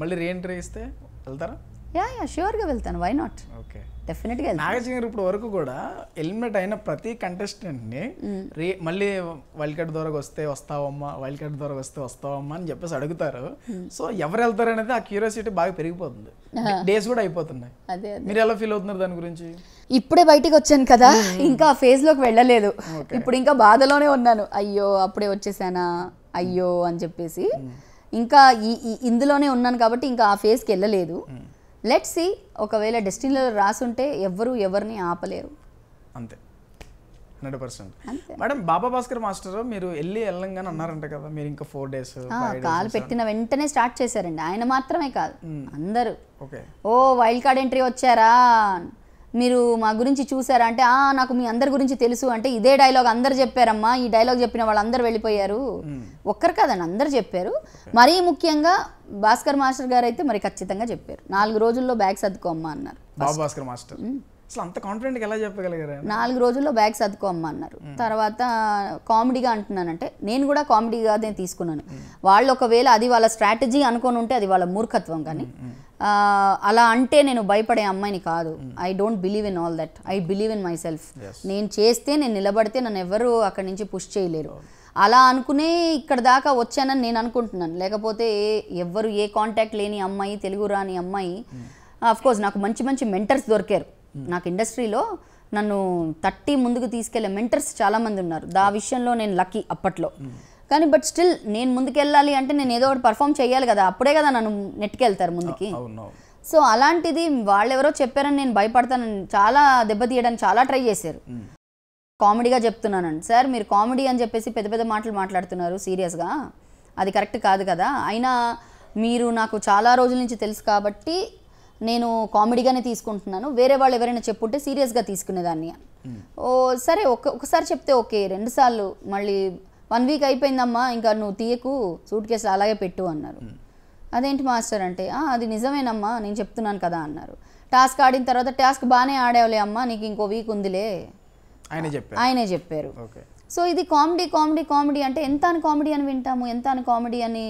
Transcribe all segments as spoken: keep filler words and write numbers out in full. మళ్ళీ రీఎంట్రీ ఇస్తే వెళ్తారా? యా యా ష్యూర్ గా వెళ్తాను. Why not? ఓకే, డెఫినెట్ గా వెళ్తాను. నాగచైతన్య ఇప్పుడు వరకు కూడా ఎలిమినేట్ అయిన ప్రతి కంటెస్టెంట్ ని మళ్ళీ వైల్డ్ కార్డ్ ద్వారా వస్తే వస్తావమ్మా, వైల్డ్ కార్డ్ ద్వారా వస్తే వస్తావమ్మా అని చెప్పేసి అడుగుతారు. సో ఎవరు వెళ్తారు అనేది ఆ క్యూరియాసిటీ బాగా పెరిగిపోతుంది, డేస్ కూడా అయిపోతున్నాయి. అదే మీరు ఎలా ఫీల్ అవుతున్నారు దాని గురించి? ఇప్పుడే బయటికి వచ్చాను కదా, ఇంకా ఫేజ్ లోకి వెళ్ళలేదు. ఇప్పుడు ఇంకా బాధలోనే ఉన్నాను, అయ్యో అప్పుడే వచ్చేసానా, అయ్యో అని చెప్పేసి ఇంకా ఈ ఇందులోనే ఉన్నాను కాబట్టి ఇంకా ఆ ఫేజ్కి వెళ్ళలేదు. లెట్ సి, ఒకవేళ డెస్టినీలో రాసుంటే ఎవ్వరు ఎవరిని ఆపలేరు, అంతే hundred percent. Madam, Baba Bhaskar master మీరు వెళ్ళి వెళ్ళంగానే అన్నారంట కదా, మీరు ఇంకా ఫోర్ డేస్ కాల్ పెట్టిన వెంటనే స్టార్ట్ చేశారండి. ఆయన మాత్రమే కాదు, అందరూ ఓ వైల్డ్ కార్డ్ ఎంట్రీ వచ్చారా, మీరు మా గురించి చూసారా అంటే, ఆ నాకు మీ అందరి గురించి తెలుసు అంటే, ఇదే డైలాగ్ అందరు చెప్పారమ్మా, ఈ డైలాగ్ చెప్పిన వాళ్ళందరూ వెళ్ళిపోయారు. ఒక్కరు కాదని అందరు చెప్పారు. మరీ ముఖ్యంగా భాస్కర్ మాస్టర్ గారు అయితే మరి ఖచ్చితంగా చెప్పారు, నాలుగు రోజుల్లో బ్యాగ్ సర్దుకోమ్మా అన్నారు. బాబా భాస్కర్ మాస్టర్ అంత కాన్ఫిడెంట్ ఎలా చెప్పగలిగారు? నాలుగు రోజుల్లో బ్యాగ్ సర్దుకోమ్మా అన్నారు. తర్వాత కామెడీగా అంటున్నానంటే, నేను కూడా కామెడీగా నేను తీసుకున్నాను. వాళ్ళు ఒకవేళ అది వాళ్ళ స్ట్రాటజీ అనుకోని ఉంటే అది వాళ్ళ మూర్ఖత్వం, కానీ అలా అంటే నేను భయపడే అమ్మాయిని కాదు. I don't believe in all that, I believe in myself. నేను చేస్తే, నేను నిలబడితే నన్ను ఎవరు అక్కడి నుంచి పుష్ చేయలేరు. అలా అనుకునే ఇక్కడ దాకా వచ్చానని నేను అనుకుంటున్నాను. లేకపోతే ఎవ్వరు ఏ కాంటాక్ట్ లేని అమ్మాయి, తెలుగు రాని అమ్మాయి, ఆఫ్కోర్స్ నాకు మంచి మంచి మెంటర్స్ దొరికారు. నాకు ఇండస్ట్రీలో నన్ను తట్టి ముందుకు తీసుకెళ్లే మెంటర్స్ చాలామంది ఉన్నారు. ఆ విషయంలో నేను లక్కీ అప్పట్లో. కానీ బట్ స్టిల్ నేను ముందుకెళ్ళాలి అంటే నేను ఏదో ఒకటి పర్ఫామ్ చేయాలి కదా, అప్పుడే కదా నన్ను నెట్టుకెళ్తారు ముందుకి. సో అలాంటిది వాళ్ళెవరో చెప్పారని నేను భయపడతానని చాలా దెబ్బతీయడానికి చాలా ట్రై చేశారు. కామెడీగా చెప్తున్నానండి, సార్ మీరు కామెడీ అని చెప్పేసి పెద్ద పెద్ద మాటలు మాట్లాడుతున్నారు, సీరియస్గా అది కరెక్ట్ కాదు కదా. అయినా మీరు నాకు చాలా రోజుల నుంచి తెలుసు కాబట్టి నేను కామెడీగానే తీసుకుంటున్నాను, వేరే వాళ్ళు ఎవరైనా చెప్పుంటే సీరియస్గా తీసుకునేదాన్ని. ఓ సరే, ఒక ఒకసారి చెప్తే ఓకే, రెండుసార్లు మళ్ళీ వన్ వీక్ అయిపోయిందమ్మా ఇంకా నువ్వు తీయకు, సూట్ కేసు అలాగే పెట్టు అన్నారు. అదేంటి మాస్టర్ అంటే, అది నిజమేనమ్మా నేను చెప్తున్నాను కదా అన్నారు. టాస్క్ ఆడిన తర్వాత, టాస్క్ బాగానే ఆడేవాళ్ళే అమ్మా, నీకు ఇంకో వీక్ ఉందిలే ఆయనే చెప్పారు. సో ఇది కామెడీ కామెడీ కామెడీ అంటే ఎంత అని కామెడీ అని వింటాము, ఎంత అని కామెడీ అని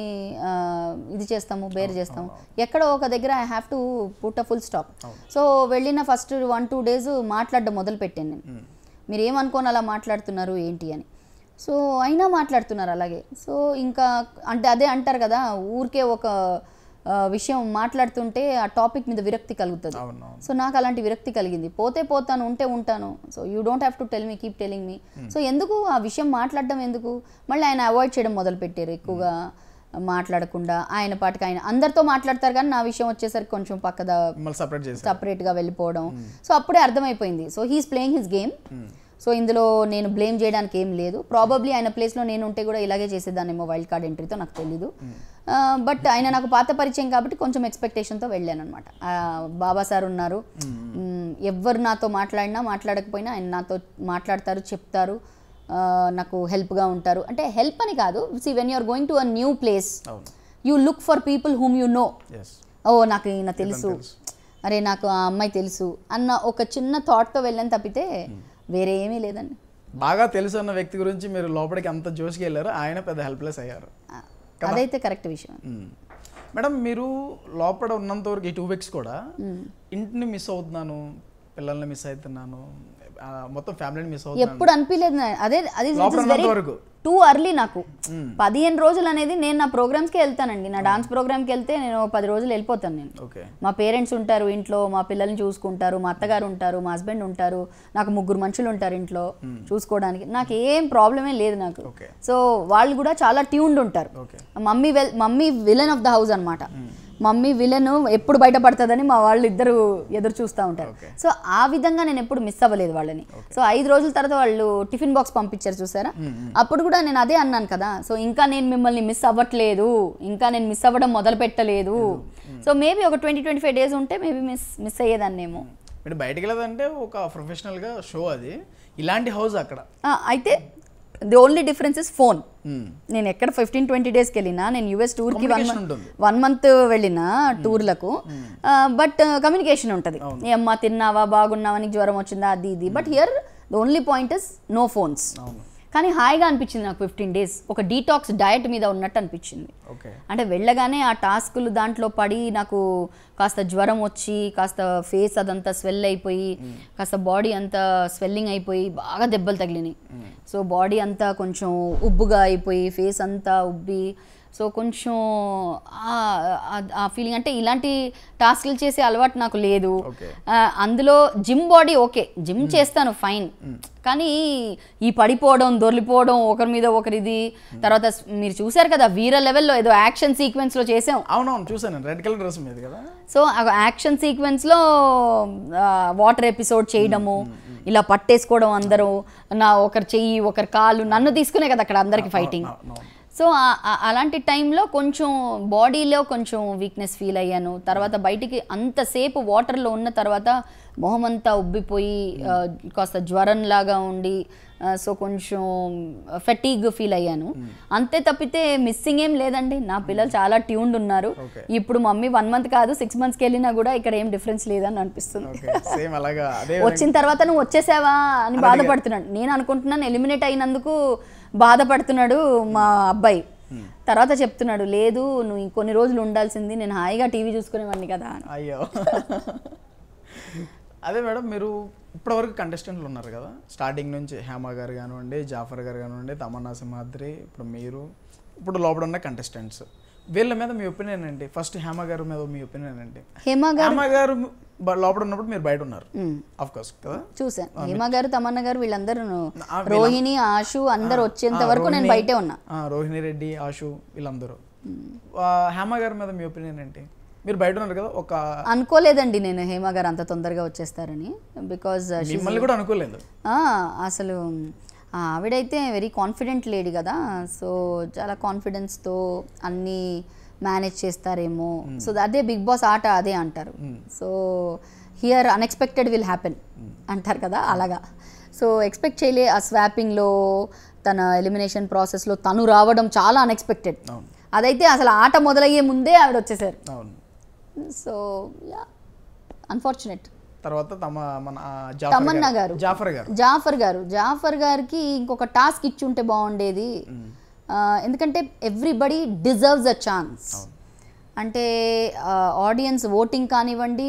ఇది చేస్తాము, బేర్ చేస్తాము. ఎక్కడో ఒక దగ్గర I have to put a full stop. So వెళ్ళిన ఫస్ట్ వన్ టూ డేస్ మాట్లాడడం మొదలుపెట్టాను నేను, మీరు ఏమనుకోని అలా మాట్లాడుతున్నారు ఏంటి అని. సో అయినా మాట్లాడుతున్నారు అలాగే. సో ఇంకా అంటే అదే అంటారు కదా, ఊరికే ఒక విషయం మాట్లాడుతుంటే ఆ టాపిక్ మీద విరక్తి కలుగుతుంది. సో నాకు అలాంటి విరక్తి కలిగింది. పోతే పోతాను, ఉంటే ఉంటాను. So you don't have to tell me, keep telling me. So ఎందుకు ఆ విషయం మాట్లాడడం ఎందుకు? మళ్ళీ ఆయన అవాయిడ్ చేయడం మొదలుపెట్టారు, ఎక్కువగా మాట్లాడకుండా ఆయన పాటికి ఆయన అందరితో మాట్లాడతారు, కానీ నా విషయం వచ్చేసరికి కొంచెం పక్కదా సపరేట్గా వెళ్ళిపోవడం. సో అప్పుడే అర్థమైపోయింది, so he's playing his game. So ఇందులో నేను బ్లేమ్ చేయడానికి ఏం లేదు. ప్రాబబ్లీ ఆయన ప్లేస్లో నేను ఉంటే కూడా ఇలాగే చేసేదాన్నేమో వైల్డ్ కార్డ్ ఎంట్రీతో, నాకు తెలీదు. బట్ ఆయన నాకు పాత పరిచయం కాబట్టి కొంచెం ఎక్స్పెక్టేషన్తో వెళ్ళాను అనమాట. బాబా సార్ ఉన్నారు, ఎవరు నాతో మాట్లాడినా మాట్లాడకపోయినా ఆయన నాతో మాట్లాడతారు, చెప్తారు, నాకు హెల్ప్గా ఉంటారు. అంటే హెల్ప్ అని కాదు, see when you are going to a new place you look for people whom you know. ఓ నాకు ఈయన తెలుసు, అరే నాకు ఆ అమ్మాయి తెలుసు అన్న ఒక చిన్న థాట్తో వెళ్ళాను తప్పితే వేరే ఏమీ లేదండి. బాగా తెలుసు అన్న వ్యక్తి గురించి మీరు లోపలికి అంత జోష్కి వెళ్ళారు, ఆయన పెద్ద హెల్ప్లెస్ అయ్యారు, అదైతే కరెక్ట్ విషయం. మేడం, మీరు లోపల ఉన్నంత వరకు ఈ టూ వీక్స్ కూడా ఇంటిని మిస్ అవుతున్నాను, పిల్లల్ని మిస్ అవుతున్నాను, మొత్తం ఫ్యామిలీని మిస్ అవుతున్నాను ఎప్పుడు అనిపించలేదు. అదే అది టూ అర్లీ. నాకు పదిహేను రోజులు అనేది నేను నా ప్రోగ్రామ్స్కి వెళ్తానండి. నా డాన్స్ ప్రోగ్రామ్కి వెళ్తే నేను పది రోజులు వెళ్ళిపోతాను. నేను మా పేరెంట్స్ ఉంటారు ఇంట్లో, మా పిల్లల్ని చూసుకుంటారు, మా అత్తగారు ఉంటారు, మా హస్బెండ్ ఉంటారు, నాకు ముగ్గురు మనుషులు ఉంటారు ఇంట్లో చూసుకోవడానికి. నాకు ఏం ప్రాబ్లమే లేదు నాకు. సో వాళ్ళు కూడా చాలా ట్యూన్డ్ ఉంటారు. Mummy well mummy villain of the house అనమాట. మమ్మీ విలన్ ఎప్పుడు బయటపడుతుందని మా వాళ్ళు ఇద్దరు ఎదురు చూస్తూ ఉంటారు. సో ఆ విధంగా నేను ఎప్పుడు మిస్ అవ్వలేదు వాళ్ళని. సో ఐదు రోజుల తర్వాత వాళ్ళు టిఫిన్ బాక్స్ పంపించారు చూసారా, అప్పుడు కూడా నేను అదే అన్నాను కదా, సో ఇంకా నేను మిమ్మల్ని మిస్ అవ్వట్లేదు, ఇంకా నేను మిస్ అవ్వడం మొదలు పెట్టలేదు. సో మేబీ ఒక ట్వంటీ ట్వంటీ ఫైవ్ డేస్ ఉంటే మేబీ మిస్ మిస్ అయ్యేదాన్నేమో. మీరు బయటకు వెళ్ళదంటే ఒక ప్రొఫెషనల్గా షో అది, ఇలాంటి హౌస్ అక్కడ అయితే the only difference is phone. నేను ఎక్కడ ఫిఫ్టీన్ ట్వంటీ డేస్కి వెళ్ళినా, నేను యూఎస్ టూర్కి వన్ మంత్ వన్ మంత్ వెళ్ళినా టూర్లకు, బట్ కమ్యూనికేషన్ ఉంటుంది. ఏమ్మా తిన్నావా, బాగున్నావా, నీకు జ్వరం వచ్చిందా, అది ఇది. But here the only point is no phones. కానీ హాయిగా అనిపించింది నాకు ఫిఫ్టీన్ డేస్ ఒక డీటాక్స్ డయట్ మీద ఉన్నట్టు అనిపించింది. అంటే వెళ్ళగానే ఆ టాస్కులు దాంట్లో పడి నాకు కాస్త జ్వరం వచ్చి కాస్త ఫేస్ అదంతా స్వెల్ అయిపోయి కాస్త బాడీ అంతా స్వెల్లింగ్ అయిపోయి బాగా దెబ్బలు తగిలినాయి. సో బాడీ అంతా కొంచెం ఉబ్బుగా అయిపోయి ఫేస్ అంతా ఉబ్బి సో కొంచెం ఆ ఫీలింగ్. అంటే ఇలాంటి టాస్క్లు చేసే అలవాటు నాకు లేదు. అందులో జిమ్ బాడీ ఓకే, జిమ్ చేస్తాను ఫైన్, కానీ ఈ పడిపోవడం దొర్లిపోవడం ఒకరి మీద ఒకరిది. తర్వాత మీరు చూసారు కదా వీర లెవెల్లో ఏదో యాక్షన్ సీక్వెన్స్లో చేసాం. అవునవును చూసాను, రెడ్ కలర్ డ్రెస్ మీద కదా. సో ఆ యాక్షన్ సీక్వెన్స్లో వాటర్ ఎపిసోడ్ చేయడము, ఇలా పట్టేసుకోవడం అందరూ, నా ఒకరు చెయ్యి ఒకరు కాళ్ళు, నన్ను తీసుకునే కదా అక్కడ అందరికి ఫైటింగ్. సో అలాంటి టైంలో కొంచెం బాడీలో కొంచెం వీక్నెస్ ఫీల్ అయ్యాను. తర్వాత బయటికి అంతసేపు వాటర్లో ఉన్న తర్వాత మొహం అంతా ఉబ్బిపోయి కాస్త జ్వరంలాగా ఉండి సో కొంచెం ఫెటీగ్ ఫీల్ అయ్యాను. అంతే తప్పితే మిస్సింగ్ ఏం లేదండి. నా పిల్లలు చాలా ట్యూన్డ్ ఉన్నారు. ఇప్పుడు మమ్మీ వన్ మంత్ కాదు సిక్స్ మంత్స్కి వెళ్ళినా కూడా ఇక్కడ ఏం డిఫరెన్స్ లేదని అనిపిస్తుంది. వచ్చిన తర్వాత నువ్వు వచ్చేసావా అని బాధపడుతున్నాడు. నేను అనుకుంటున్నాను ఎలిమినేట్ అయినందుకు బాధపడుతున్నాడు మా అబ్బాయి. తర్వాత చెప్తున్నాడు లేదు నువ్వు ఇంకొన్ని రోజులు ఉండాల్సింది, నేను హాయిగా టీవీ చూసుకునేవాడిని కదా. అయ్యో అదే మేడం, మీరు ఇప్పటివరకు కంటెస్టెంట్లు ఉన్నారు కదా స్టార్టింగ్ నుంచి, హేమ గారు కానివ్వండి, జాఫర్ గారు కానివ్వండి, తమన్నా సింహాద్రి, ఇప్పుడు మీరు, ఇప్పుడు లోపల ఉన్న కంటెస్టెంట్స్, వీళ్ళ మీద మీ ఒపీనియన్ ఏంటి? ఫస్ట్ హేమ గారి మీద మీ ఒపీనియన్ ఏంటి? హేమ గారు లోపల ఉన్నప్పుడు మీరు బయట ఉన్నారు ఆఫ్ కోర్స్ కదా, చూసాను. హేమ గారు తమన్నా గారు వీళ్ళందరూ, రోహిణి ఆశు అందరు వచ్చేంత వరకు నేను బయటే ఉన్నా. రోహిణి రెడ్డి ఆశు వీళ్ళందరూ. హేమ గారి మీద మీ ఒపీనియన్ ఏంటి? మీరు బయట ఉన్నారు కదా. ఒక అనుకోలేదండి నేను హేమ గారు అంత తొందరగా వచ్చేస్తారని, బికాజ్ కూడా అనుకోలేదు అసలు. ఆవిడైతే వెరీ కాన్ఫిడెంట్ లేడీ కదా, సో చాలా కాన్ఫిడెన్స్తో అన్నీ మేనేజ్ చేస్తారేమో. సో అదే బిగ్ బాస్ ఆట అదే అంటారు. So here unexpected will happen అంటారు కదా, అలాగా. సో ఎక్స్పెక్ట్ చేయలే ఆ స్వాపింగ్లో, తన ఎలిమినేషన్ ప్రాసెస్లో తను రావడం చాలా అన్ఎక్స్పెక్టెడ్. అదైతే అసలు ఆట మొదలయ్యే ముందే ఆవిడ వచ్చేసారు. So yeah unfortunate. తర్వాత తమన్నా గారు, జాఫర్ గారు జాఫర్ గారు జాఫర్ గారికి ఇంకొక టాస్క్ ఇచ్చి ఉంటే బాగుండేది. ఎందుకంటే ఎవ్రీబడి డిజర్వ్స్ అ ఛాన్స్. అంటే ఆడియన్స్ ఓటింగ్ కానివ్వండి,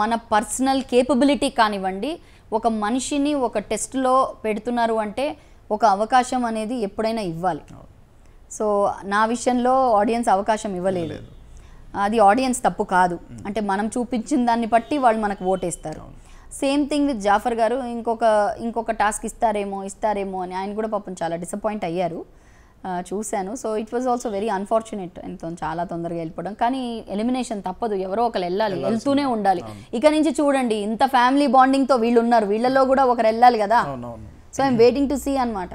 మన పర్సనల్ కేపబిలిటీ కానివ్వండి, ఒక మనిషిని ఒక టెస్ట్లో పెడుతున్నారు అంటే ఒక అవకాశం అనేది ఎప్పుడైనా ఇవ్వాలి. సో నా విషయంలో ఆడియన్స్ అవకాశం ఇవ్వలేదు. అది ఆడియన్స్ తప్పు కాదు, అంటే మనం చూపించిన దాన్ని బట్టి వాళ్ళు మనకు ఓటేస్తారు. సేమ్ థింగ్ విత్ జాఫర్ గారు. ఇంకొక ఇంకొక టాస్క్ ఇస్తారేమో ఇస్తారేమో అని ఆయన కూడా పాపం చాలా డిసప్పాయింట్ అయ్యారు చూశాను. So it was also very unfortunate ఎంతో చాలా తొందరగా వెళ్ళిపోవడం. కానీ ఎలిమినేషన్ తప్పదు, ఎవరో ఒకరు వెళ్ళాలి, వెళ్తూనే ఉండాలి. ఇక నుంచి చూడండి ఇంత ఫ్యామిలీ బాండింగ్తో వీళ్ళు ఉన్నారు, వీళ్ళలో కూడా ఒకరు వెళ్ళాలి కదా. So I'm waiting to see అనమాట.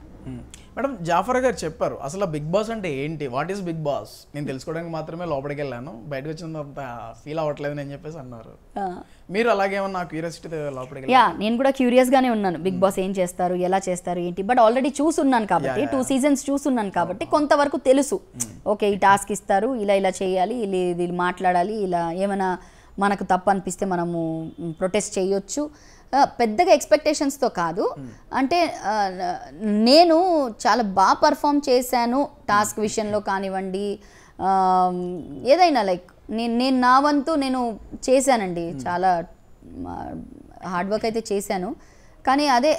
మేడం జాఫర్ గారు చెప్పారు అసలు బిగ్ బాస్ అంటే ఏంటి, వాట్ ఈస్ బిగ్ బాస్, నేను తెలుసుకోవడానికి మాత్రమే లోపలికి వెళ్ళాను, బయటకు వచ్చినంత ఫీల్ అవ్వట్లేదు నేను చెప్పేసి అన్నారు. మీరు అలాగేమన్నా క్యూరియాసిటీ లోపలికి? యా నేను కూడా క్యూరియస్గానే ఉన్నాను, బిగ్ బాస్ ఏం చేస్తారు ఎలా చేస్తారు ఏంటి. బట్ ఆల్రెడీ చూసున్నాను కాబట్టి, టూ సీజన్స్ చూసున్నాను కాబట్టి కొంతవరకు తెలుసు. ఓకే ఈ టాస్క్ ఇస్తారు, ఇలా ఇలా చేయాలి, ఇలా ఇది మాట్లాడాలి, ఇలా ఏమైనా మనకు తప్పు అనిపిస్తే మనము ప్రొటెస్ట్ చేయొచ్చు. పెద్దగా ఎక్స్పెక్టేషన్స్తో కాదు, అంటే నేను చాలా బాగా పర్ఫామ్ చేశాను టాస్క్ విషయంలో కానివ్వండి ఏదైనా. లైక్ నేను నేను నా వంతు నేను చేశానండి, చాలా హార్డ్ వర్క్ అయితే చేశాను. కానీ అదే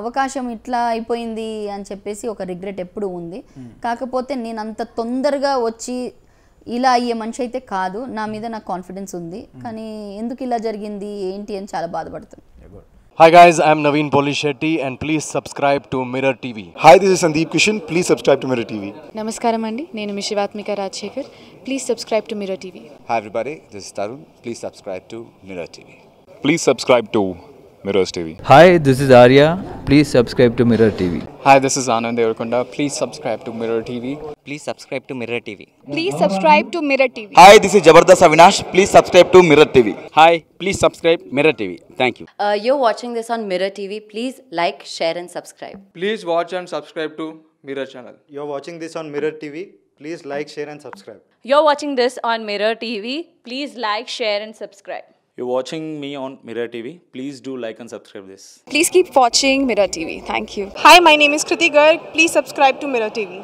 అవకాశం ఇట్లా అయిపోయింది అని చెప్పేసి ఒక రిగ్రెట్ ఎప్పుడూ ఉంది. కాకపోతే నేను అంత తొందరగా వచ్చి ఇలా అయ్యే మనిషి అయితే కాదు, నా మీద నాకు కాన్ఫిడెన్స్ ఉంది. కానీ ఎందుకు ఇలా జరిగింది ఏంటి అని చాలా బాధపడుతుంది. Hi guys, I am Naveen Polisetty and please subscribe to Mirror T V. Hi, this is Sandeep Kishan, please subscribe to Mirror T V. Namaskaram andi, nenu Mishivatmika Rajashekar, please subscribe to Mirror T V. Hi everybody, this is Tarun, please subscribe to Mirror T V. Please subscribe to Mirror T V. Hi, this is Arya, please subscribe to Mirror T V. Hi, this is Anand Dev Kunda, please subscribe to Mirror T V. Please subscribe to Mirror T V. Please subscribe to Mirror T V. Hi, this is Jabardha Savinash. Please subscribe to Mirror T V. Hi, please subscribe Mirror T V. Thank you. Uh, you're watching this on Mirror T V. Please like, share and subscribe. Please watch and subscribe to Mirror channel. You're watching this on Mirror T V. Please like, share and subscribe. You're watching this on Mirror T V. Please like, share and subscribe. you're watching me on Mirror T V. Please do like and subscribe this. Please keep watching Mirror T V. Thank you. Hi, my name is Kriti Garg. Please subscribe to Mirror T V.